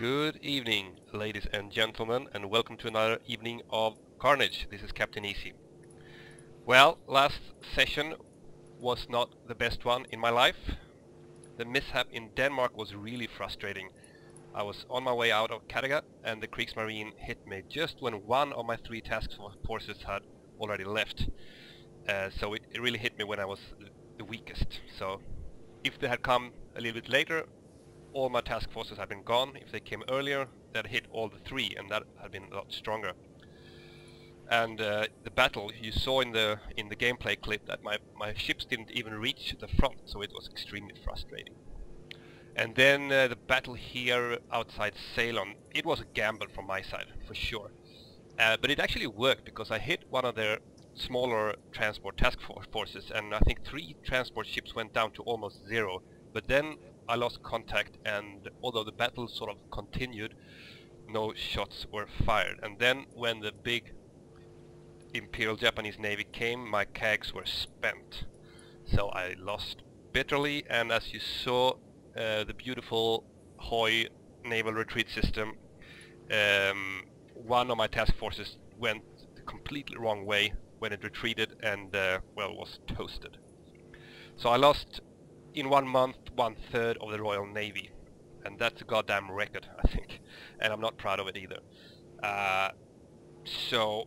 Good evening, ladies and gentlemen, and welcome to another evening of carnage. This is Captain Easy. Well, last session was not the best one in my life. The mishap in Denmark was really frustrating. I was on my way out of Kattegat and the Kriegsmarine hit me just when one of my three task forces had already left. So it really hit me when I was the weakest. So if they had come a little bit later, all my task forces had been gone. If they came earlier, that hit all the three, and that had been a lot stronger. And the battle, you saw in the gameplay clip that my ships didn't even reach the front, so it was extremely frustrating. And then the battle here outside Ceylon, it was a gamble from my side, for sure. But it actually worked, because I hit one of their smaller transport task forces, and I think three transport ships went down to almost zero. But then I lost contact, and although the battle sort of continued, no shots were fired. And then when the big Imperial Japanese Navy came, my CAGs were spent. So I lost bitterly, and as you saw, the beautiful Hoi naval retreat system, one of my task forces went the completely wrong way when it retreated and, well, was toasted. So I lost, in 1 month, 1/3 of the Royal Navy, and that's a goddamn record, I think, and I'm not proud of it either.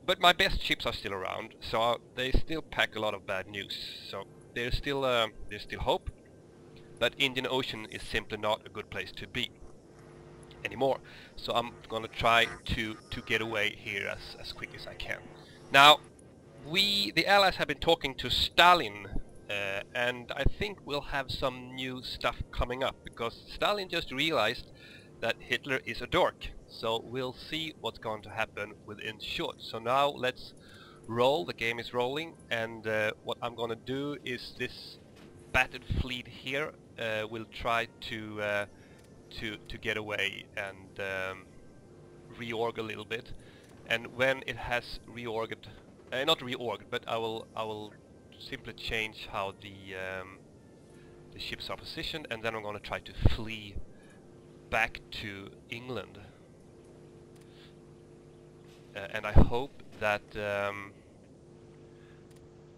But my best ships are still around, so they still pack a lot of bad news. So there's still hope, but Indian Ocean is simply not a good place to be anymore. So I'm gonna try to get away here as quick as I can. Now, the Allies have been talking to Stalin. And I think we'll have some new stuff coming up, because Stalin just realized that Hitler is a dork. So we'll see what's going to happen within short. So now let's roll. The game is rolling, and what I'm going to do is this battered fleet here will try to get away and reorg a little bit. And when it has reorged, not reorged, but I will simply change how the ships are positioned, and then I'm going to try to flee back to England. And I hope that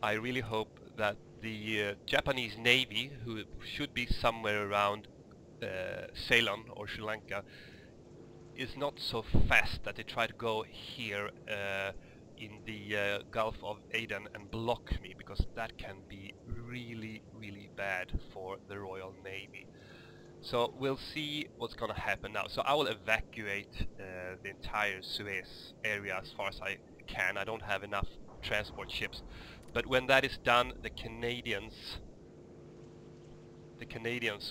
I really hope that the Japanese Navy, who should be somewhere around Ceylon or Sri Lanka, is not so fast that they try to go here in the Gulf of Aden and block me, because that can be really, really bad for the Royal Navy. So we'll see what's gonna happen now. So I will evacuate the entire Suez area as far as I can. I don't have enough transport ships, but when that is done, the Canadians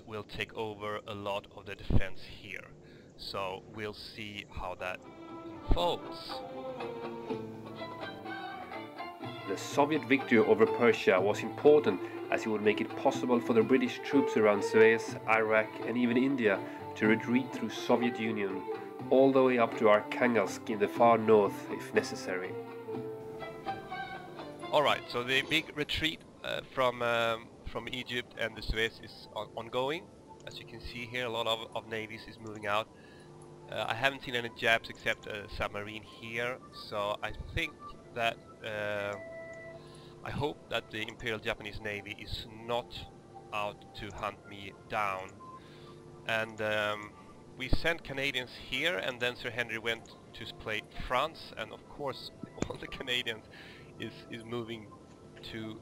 will take over a lot of the defense here. So we'll see how that unfolds. The Soviet victory over Persia was important, as it would make it possible for the British troops around Suez, Iraq and even India to retreat through Soviet Union, all the way up to Arkhangelsk in the far north if necessary. Alright, so the big retreat from Egypt and the Suez is ongoing. As you can see here, a lot of navies is moving out. I haven't seen any Japs except a submarine here, so I think that I hope that the Imperial Japanese Navy is not out to hunt me down. And we sent Canadians here, and then Sir Henry went to play France, and of course all the Canadians is moving to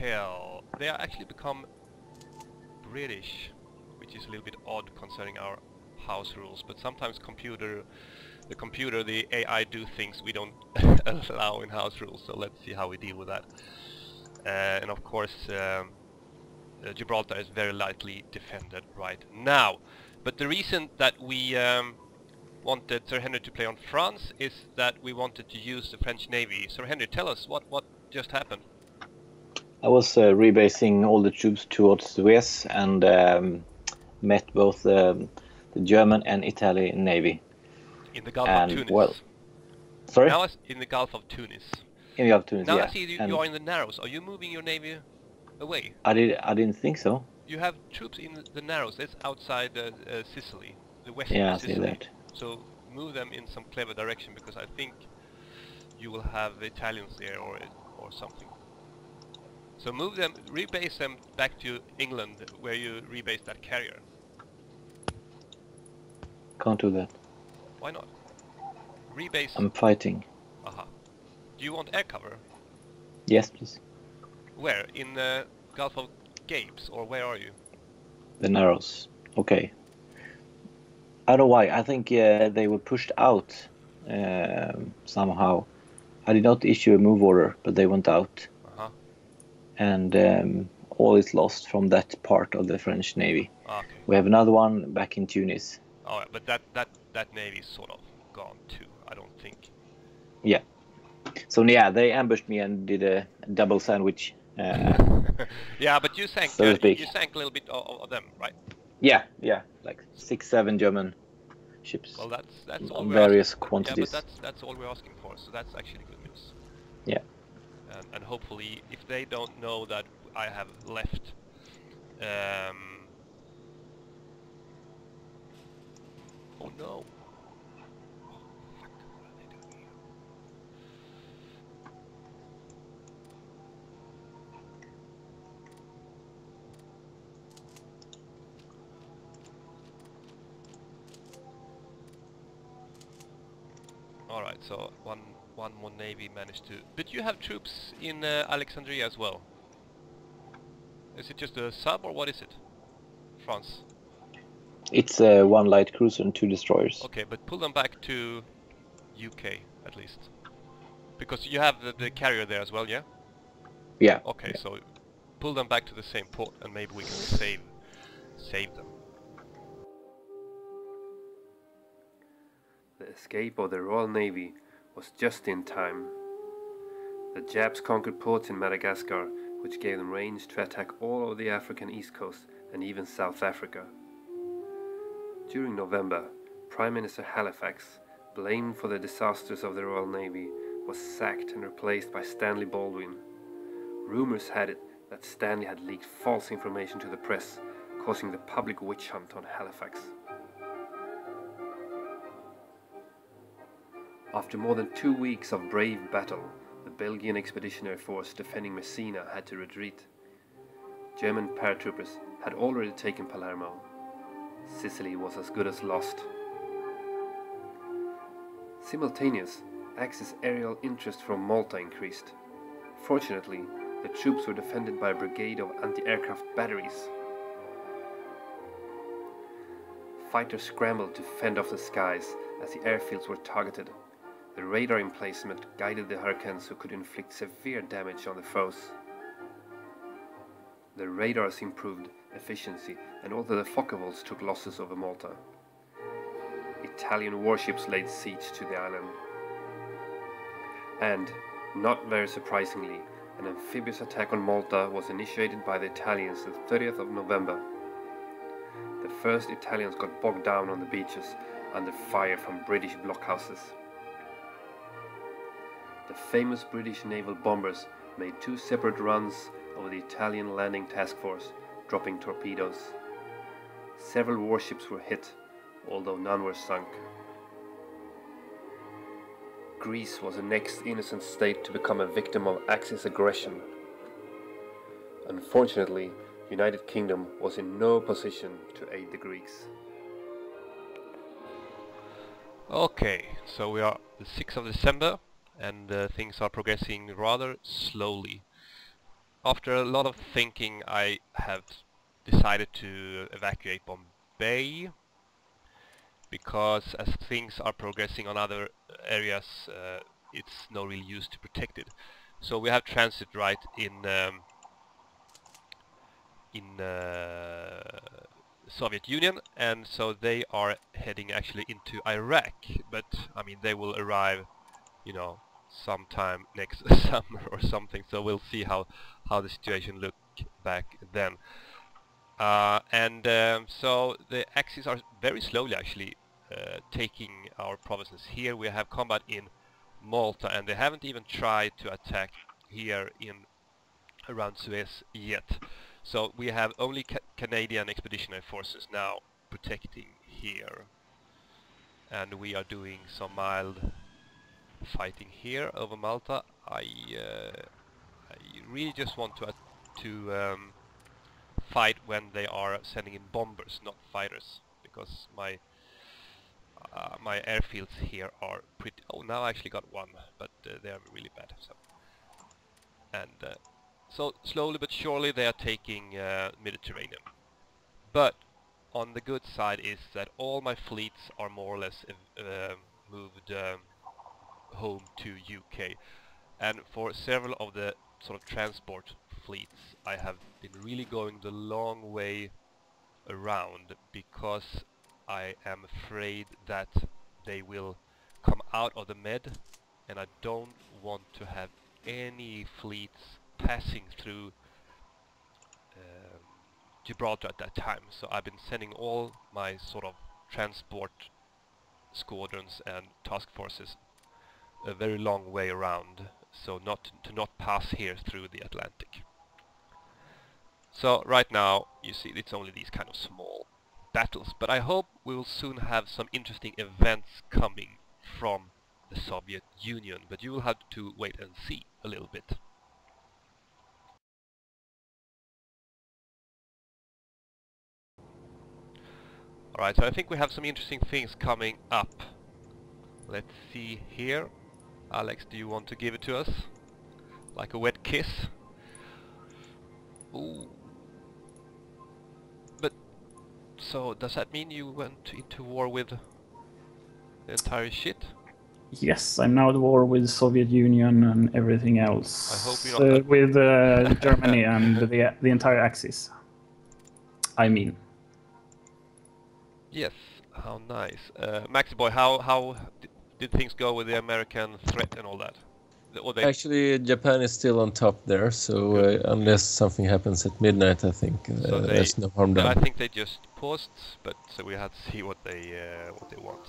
hell. They are actually become British, which is a little bit odd concerning our house rules, but sometimes the AI do things we don't allow in house rules, so let's see how we deal with that. And of course Gibraltar is very lightly defended right now, but the reason that we wanted Sir Henry to play on France is that we wanted to use the French Navy. Sir Henry, tell us what just happened. I was rebasing all the troops towards the West, and met both the German and Italian Navy. In the Gulf of Tunis. Well, sorry? Now it's in the Gulf of Tunis. In the Gulf of Tunis, now yeah. I see you are in the Narrows. Are you moving your navy away? I didn't think so. You have troops in the Narrows. That's outside Sicily. the west of Sicily. Yeah, I see that. So move them in some clever direction, because I think you will have Italians there or something. So move them, rebase them back to England, where you rebase that carrier. Can't do that. Why not? Rebase. I'm fighting. Aha. Do you want air cover? Yes, please. Where? In the Gulf of Gapes, or where are you? The Narrows. Okay. I don't know why. I think they were pushed out somehow. I did not issue a move order, but they went out. Uh-huh. And all is lost from that part of the French Navy. Okay. We have another one back in Tunis. Oh, but that Navy is sort of gone too, I don't think. Yeah. So yeah, they ambushed me and did a double sandwich. Yeah, but you sank. So you sank a little bit of them, right? Yeah, yeah, like 6, 7 German ships. Well, that's all various quantities. Yeah, but that's all we're asking for. So that's actually good news. Yeah. And hopefully, if they don't know that I have left, oh no. Alright, so one more navy managed to... Did you have troops in Alexandria as well? Is it just a sub or what is it? France? It's 1 light cruiser and 2 destroyers. Okay, but pull them back to UK at least. Because you have the carrier there as well, yeah? Yeah. Okay, yeah. So pull them back to the same port and maybe we can save them. The escape of the Royal Navy was just in time. The Japs conquered ports in Madagascar, which gave them range to attack all of the African East Coast and even South Africa. During November, Prime Minister Halifax, blamed for the disasters of the Royal Navy, was sacked and replaced by Stanley Baldwin. Rumours had it that Stanley had leaked false information to the press, causing the public witch hunt on Halifax. After more than 2 weeks of brave battle, the Belgian expeditionary force defending Messina had to retreat. German paratroopers had already taken Palermo. Sicily was as good as lost. Simultaneous, Axis aerial interest from Malta increased. Fortunately, the troops were defended by a brigade of anti-aircraft batteries. Fighters scrambled to fend off the skies as the airfields were targeted. The radar emplacement guided the Hurricanes, who could inflict severe damage on the foes. The radars improved efficiency, and also the Focke-Wulfs took losses over Malta. Italian warships laid siege to the island. And, not very surprisingly, an amphibious attack on Malta was initiated by the Italians on the 30th of November. The first Italians got bogged down on the beaches under fire from British blockhouses. The famous British naval bombers made 2 separate runs over the Italian landing task force, dropping torpedoes. Several warships were hit, although none were sunk. Greece was the next innocent state to become a victim of Axis aggression. Unfortunately, the United Kingdom was in no position to aid the Greeks. Okay, so we are the 6th of December. And things are progressing rather slowly. After a lot of thinking, I have decided to evacuate Bombay, because as things are progressing on other areas, it's no real use to protect it. So we have transit right in Soviet Union, and so they are heading actually into Iraq, but I mean they will arrive, you know, sometime next summer or something, so we'll see how the situation look back then. So the Axis are very slowly actually taking our provinces. Here we have combat in Malta, and they haven't even tried to attack here in around Suez yet. So we have only Canadian expeditionary forces now protecting here. and we are doing some mild fighting here over Malta. I really just want to fight when they are sending in bombers, not fighters, because my airfields here are pretty... Oh, now I actually got one, but they are really bad. So, and so slowly but surely they are taking Mediterranean. But on the good side is that all my fleets are more or less moved home to UK, and for several of the sort of transport fleets I have been really going the long way around, because I am afraid that they will come out of the Med, and I don't want to have any fleets passing through Gibraltar at that time. So I've been sending all my sort of transport squadrons and task forces a very long way around, so not pass here through the Atlantic. So right now you see it's only these kind of small battles, but I hope we will soon have some interesting events coming from the Soviet Union, but you will have to wait and see a little bit. Alright, so I think we have some interesting things coming up. Let's see here. Alex, do you want to give it to us? Like a wet kiss? Ooh. But, so, does that mean you went into war with the entire shit? Yes, I'm now at war with Soviet Union and everything else. I hope you're not with Germany and the entire Axis. I mean. Yes, how nice. Maxi boy, how did things go with the American threat and all that? Actually, Japan is still on top there, so unless something happens at midnight, I think so there's no harm done. I think they just paused, but so we had to see what they want.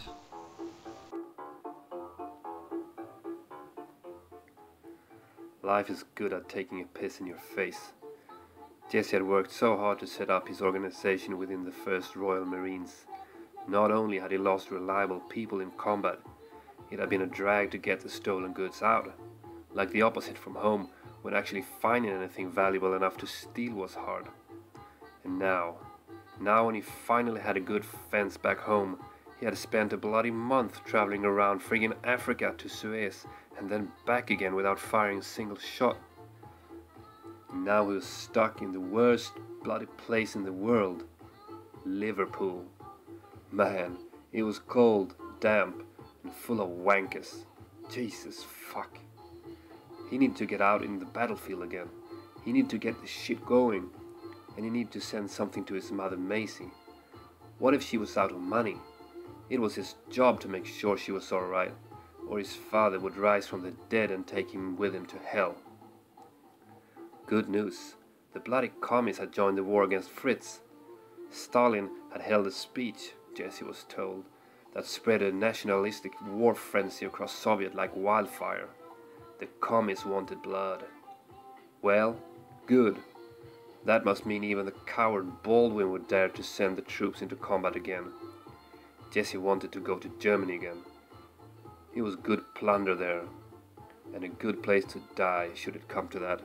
Life is good at taking a piss in your face. Jesse had worked so hard to set up his organization within the 1st Royal Marines. Not only had he lost reliable people in combat, it had been a drag to get the stolen goods out. Like the opposite from home, when actually finding anything valuable enough to steal was hard. And now when he finally had a good fence back home, he had spent a bloody month traveling around friggin' Africa to Suez and then back again without firing a single shot. And now he was stuck in the worst bloody place in the world, Liverpool. Man, it was cold, damp, and full of wankers. Jesus fuck. He needed to get out in the battlefield again. He needed to get the shit going. And he needed to send something to his mother Maisie. What if she was out of money? It was his job to make sure she was alright, or his father would rise from the dead and take him with him to hell. Good news. The bloody commies had joined the war against Fritz. Stalin had held a speech, Jesse was told, that spread a nationalistic war frenzy across Soviet like wildfire. The commies wanted blood. Well, good. That must mean even the coward Baldwin would dare to send the troops into combat again. Jesse wanted to go to Germany again. It was good plunder there, and a good place to die should it come to that.